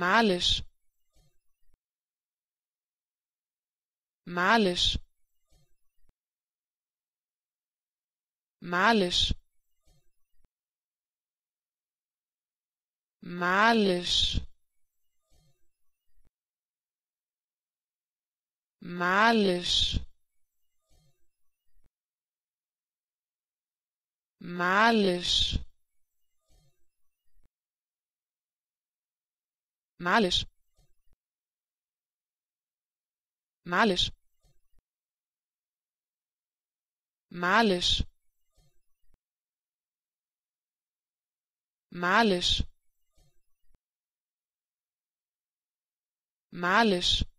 malisch, malisch, malisch, malisch, malisch, malisch, malisch, malisch, malisch, malisch, malisch,